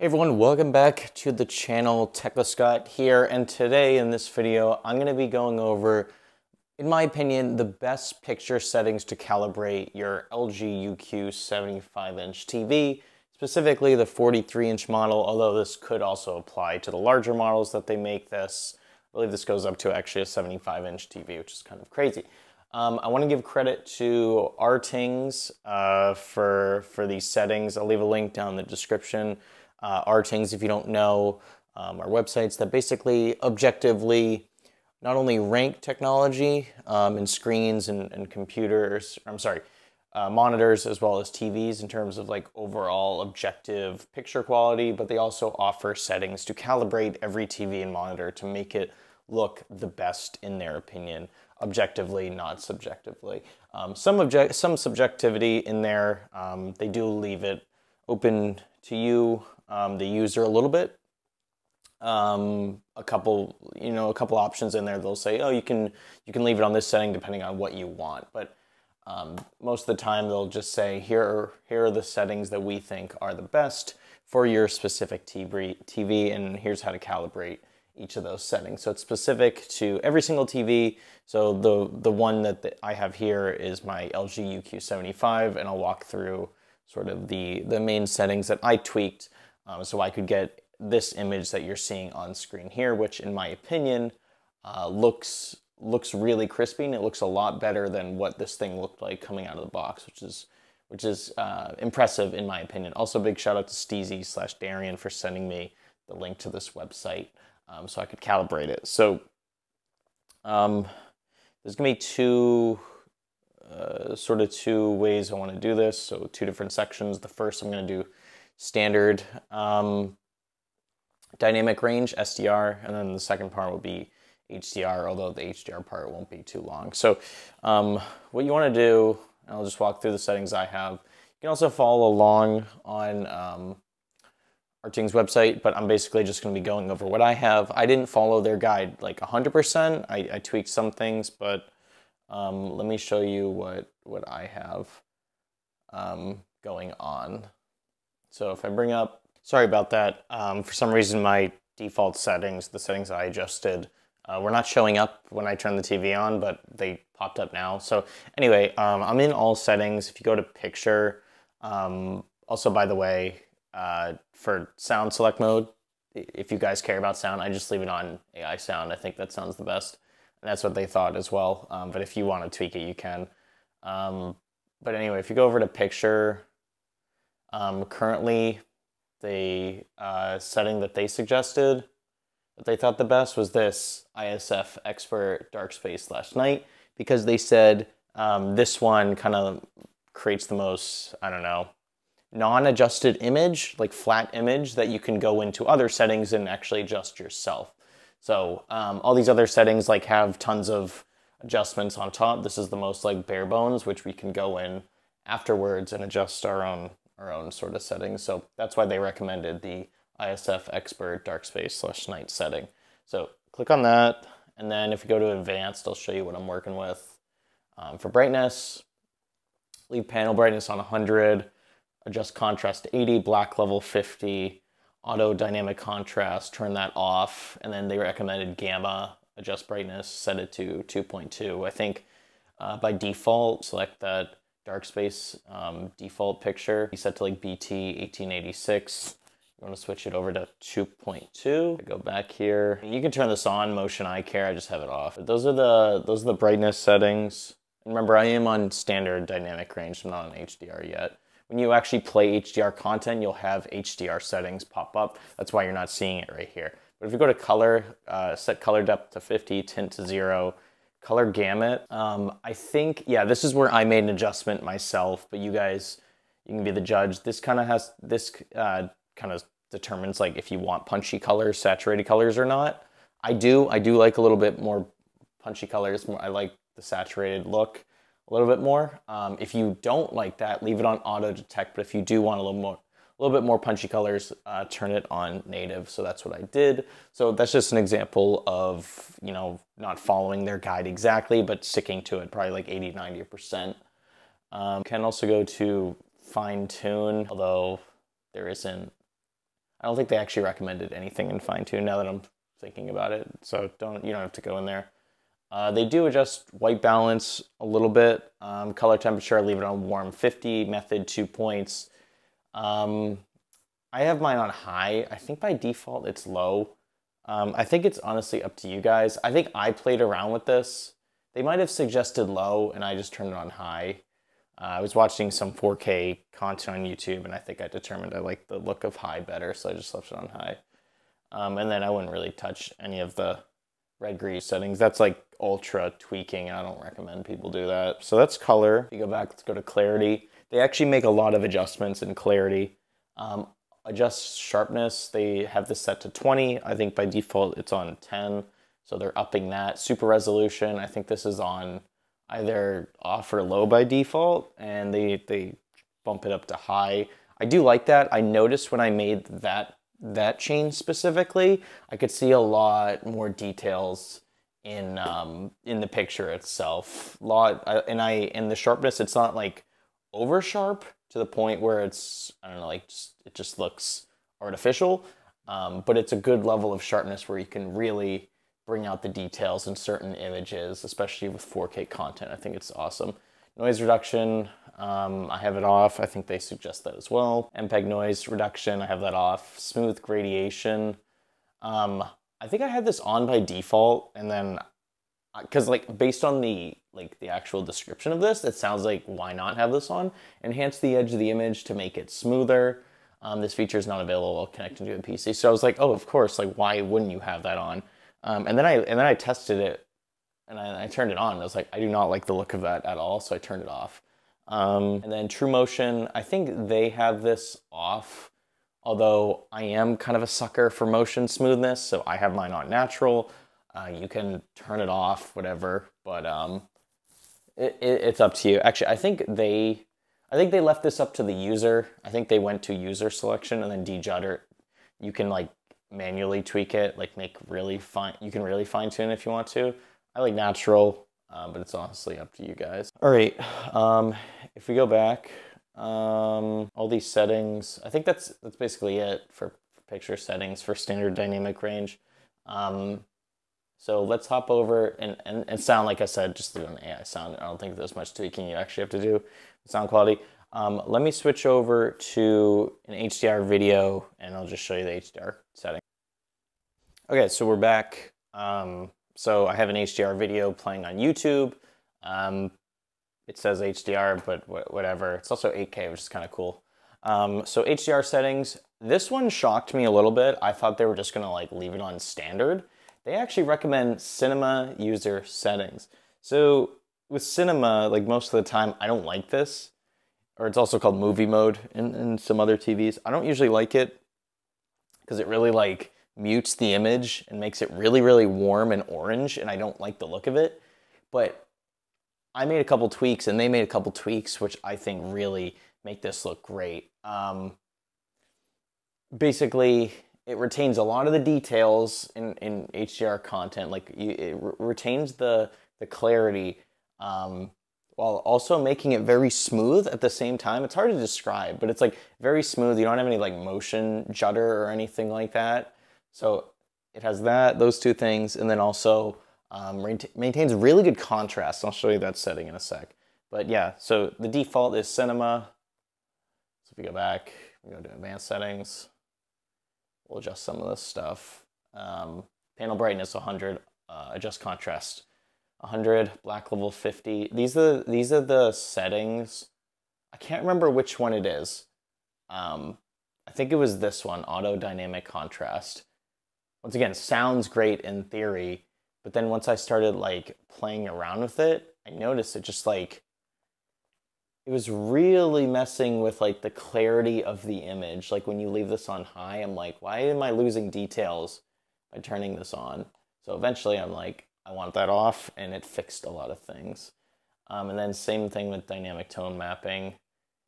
Hey everyone, welcome back to the channel. Tech With Scott here, and today in this video I'm going to be going over, in my opinion, the best picture settings to calibrate your LG UQ 75-inch TV, specifically the 43-inch model, although this could also apply to the larger models that they make this. I believe this goes up to actually a 75-inch TV, which is kind of crazy. I want to give credit to Rtings for these settings. I'll leave a link down in the description. Rtings, if you don't know, are websites that basically objectively not only rank technology in screens and computers, monitors as well as TVs in terms of like overall objective picture quality, but they also offer settings to calibrate every TV and monitor to make it look the best in their opinion, objectively, not subjectively. Some subjectivity in there, they do leave it open to you, the user, a little bit. A couple options in there. They'll say, oh, you can leave it on this setting depending on what you want. But most of the time, they'll just say, here are the settings that we think are the best for your specific TV, and here's how to calibrate each of those settings. So it's specific to every single TV. So the one that I have here is my LG UQ75, and I'll walk through sort of the main settings that I tweaked so I could get this image that you're seeing on screen here, which in my opinion looks really crispy, and it looks a lot better than what this thing looked like coming out of the box, which is impressive in my opinion. Also, big shout out to Steezy/Darrian for sending me the link to this website so I could calibrate it. So there's gonna be two ways I want to do this, so two different sections. The first, I'm going to do standard dynamic range, SDR, and then the second part will be HDR, although the HDR part won't be too long. So what you want to do, and I'll just walk through the settings I have. You can also follow along on Rtings website, but I'm basically just going to be going over what I have. I didn't follow their guide like 100%. I tweaked some things, but let me show you what I have going on. So if I bring up, sorry about that, for some reason my default settings, the settings I adjusted, were not showing up when I turned the TV on, but they popped up now. So anyway, I'm in all settings. If you go to picture, also by the way, for sound select mode, if you guys care about sound, I just leave it on AI sound. I think that sounds the best. That's what they thought as well, but if you want to tweak it, you can. But anyway, if you go over to picture, currently the setting that they suggested, that they thought the best, was this ISF Expert Dark Space /night, because they said this one kind of creates the most, I don't know, non-adjusted image, like flat image, that you can go into other settings and actually adjust yourself. So all these other settings like have tons of adjustments on top. This is the most like bare bones, which we can go in afterwards and adjust our own sort of settings. So that's why they recommended the ISF Expert Dark Space /night setting. So click on that, and then if you go to advanced, I'll show you what I'm working with. For brightness, leave panel brightness on 100, adjust contrast to 80, black level 50, auto dynamic contrast, turn that off, and then they recommended gamma, adjust brightness, set it to 2.2. I think by default, select that dark space default picture. You set to like BT 1886. You want to switch it over to 2.2. Go back here. You can turn this on, motion eye care. I just have it off. But those are the brightness settings. And remember, I am on standard dynamic range. I'm not on HDR yet. When you actually play HDR content, you'll have HDR settings pop up. That's why you're not seeing it right here. But if you go to color, set color depth to 50, tint to 0, color gamut. I think, yeah, this is where I made an adjustment myself, but you guys, you can be the judge. This kind of has, this kind of determines like if you want punchy colors, saturated colors or not. I do like a little bit more punchy colors. I like the saturated look a little bit more. If you don't like that, leave it on auto detect, but if you do want a little bit more punchy colors, turn it on native. So that's what I did. So that's just an example of, you know, not following their guide exactly, but sticking to it, probably like 80, 90%. Can also go to fine tune, although there isn't, I don't think they actually recommended anything in fine tune now that I'm thinking about it. So you don't have to go in there. They do adjust white balance a little bit. Color temperature, leave it on warm 50, method 2 points. I have mine on high. I think by default it's low. I think it's honestly up to you guys. I think I played around with this. They might have suggested low and I just turned it on high. I was watching some 4K content on YouTube and I think I determined I liked the look of high better, so I just left it on high. And then I wouldn't really touch any of the red grease settings. That's like ultra tweaking and I don't recommend people do that. So that's color. If you go back, let's go to clarity. They actually make a lot of adjustments in clarity. Adjust sharpness, they have this set to 20. I think by default it's on 10, so they're upping that. Super resolution, I think this is on either off or low by default, and they bump it up to high. I do like that. I noticed when I made that change specifically, I could see a lot more details in the picture itself. And the sharpness, it's not like over sharp to the point where it's, I don't know, like it just looks artificial, but it's a good level of sharpness where you can really bring out the details in certain images, especially with 4K content. I think it's awesome. Noise reduction, I have it off. I think they suggest that as well. MPEG noise reduction, I have that off. Smooth gradation, I think I had this on by default, and then because like based on the actual description of this, it sounds like why not have this on? Enhance the edge of the image to make it smoother. This feature is not available while connecting to a PC. So I was like, oh, of course, like why wouldn't you have that on? And then I tested it and I turned it on. I was like, I do not like the look of that at all. So I turned it off. And then True Motion, I think they have this off, although I am kind of a sucker for motion smoothness. So I have mine on natural. You can turn it off, whatever, but it's up to you. Actually, I think they left this up to the user. I think they went to user selection and then dejutter. You can like manually tweak it, like you can really fine tune if you want to. I like natural, but it's honestly up to you guys. All right, if we go back, all these settings, I think that's basically it for picture settings for standard dynamic range. So let's hop over and sound, like I said, just do an AI sound. I don't think there's much tweaking you actually have to do with sound quality. Let me switch over to an HDR video and I'll just show you the HDR setting. Okay, so we're back. So I have an HDR video playing on YouTube. It says HDR, but whatever. It's also 8K, which is kind of cool. So HDR settings. This one shocked me a little bit. I thought they were just gonna like leave it on standard. They actually recommend cinema user settings. So with cinema, like most of the time, I don't like this, or it's also called movie mode in some other TVs. I don't usually like it because it really like mutes the image and makes it really, really warm and orange, and I don't like the look of it. But I made a couple tweaks and they made a couple tweaks, which I think really make this look great. Basically, it retains a lot of the details in HDR content, like it retains the clarity while also making it very smooth at the same time. It's hard to describe, but it's like very smooth. You don't have any like motion judder or anything like that. So it has those two things, and then also maintains really good contrast. I'll show you that setting in a sec. But yeah, so the default is cinema. So if we go back, we go to advanced settings. We'll adjust some of this stuff. Panel brightness 100, adjust contrast 100, black level 50. These are the settings. I can't remember which one it is. I think it was this one, auto dynamic contrast. Once again, sounds great in theory, but then once I started like playing around with it, I noticed it just like, it was really messing with like the clarity of the image. Like when you leave this on high, I'm like, why am I losing details by turning this on? So eventually I'm like, I want that off, and it fixed a lot of things. And then same thing with dynamic tone mapping.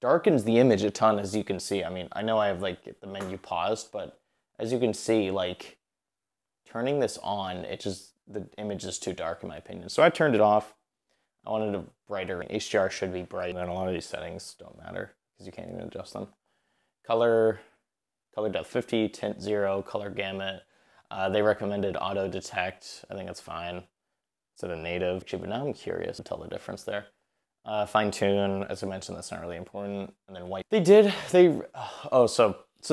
Darkens the image a ton, as you can see. I mean, I know I have like the menu paused, but as you can see, like turning this on, it just, the image is too dark in my opinion. So I turned it off. I wanted a brighter. HDR should be bright, and a lot of these settings don't matter because you can't even adjust them. Color, color depth 50, tint 0, color gamut. They recommended auto detect. I think that's fine. Instead of native. Actually, but now I'm curious to tell the difference there. Fine tune, as I mentioned, that's not really important. And then white. So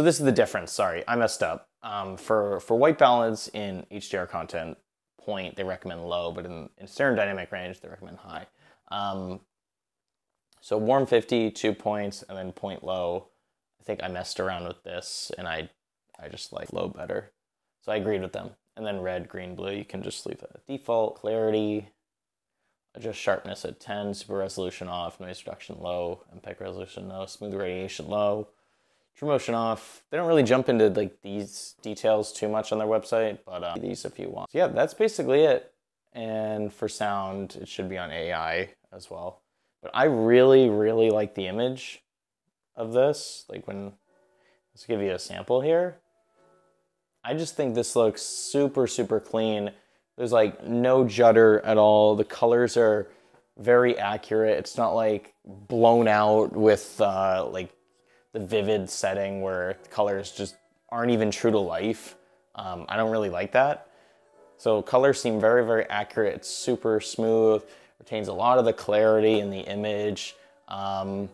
this is the difference. Sorry, I messed up. For white balance in HDR content point, they recommend low, but in certain dynamic range, they recommend high. So warm 50, 2 points, and then point low. I think I messed around with this, and I just like low better. So I agreed with them. And then red, green, blue, you can just leave that at default. Clarity, adjust sharpness at 10, super resolution off, noise reduction low, MPEG resolution no, smooth radiation low, true motion off. They don't really jump into like these details too much on their website, but these if you want. So yeah, that's basically it. And for sound, it should be on AI as well. But I really, really like the image of this. Like when, let's give you a sample here. I just think this looks super, super clean. There's like no judder at all. The colors are very accurate. It's not like blown out with like the vivid setting where the colors just aren't even true to life. I don't really like that. So colors seem very, very accurate. It's super smooth, retains a lot of the clarity in the image. And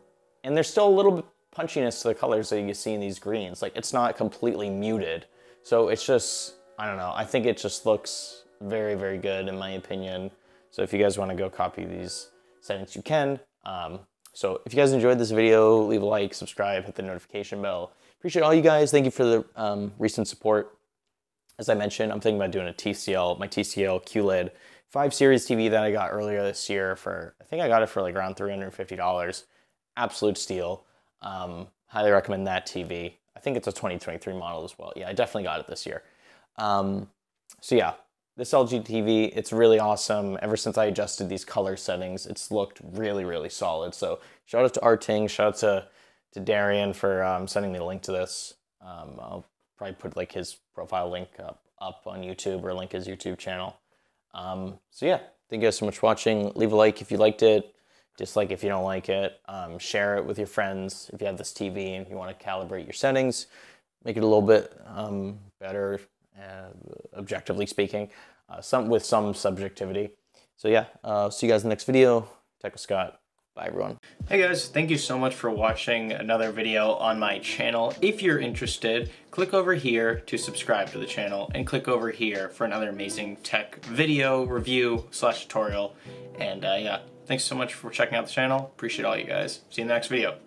there's still a little bit punchiness to the colors that you see in these greens. Like it's not completely muted. So it's just, I don't know, I think it just looks very, very good in my opinion. So if you guys want to go copy these settings, you can. So if you guys enjoyed this video, leave a like, subscribe, hit the notification bell. Appreciate all you guys. Thank you for the recent support. As I mentioned, I'm thinking about doing a TCL, my TCL QLED 5 Series TV that I got earlier this year for, I think I got it for like around $350. Absolute steal. Highly recommend that TV. I think it's a 2023 model as well. Yeah, I definitely got it this year. So yeah, this LG TV, it's really awesome. Ever since I adjusted these color settings, it's looked really, really solid. So shout out to Rtings, shout out to Darrian for sending me the link to this. I'll probably put like his profile link up on YouTube or link his YouTube channel. So yeah, thank you guys so much for watching. Leave a like if you liked it. Dislike if you don't like it, share it with your friends. If you have this TV and you want to calibrate your settings, make it a little bit better, objectively speaking, with some subjectivity. So yeah, see you guys in the next video. Tech with Scott. Bye everyone. Hey guys, thank you so much for watching another video on my channel. If you're interested, click over here to subscribe to the channel and click over here for another amazing tech video review / tutorial. And yeah. Thanks so much for checking out the channel. Appreciate all you guys. See you in the next video.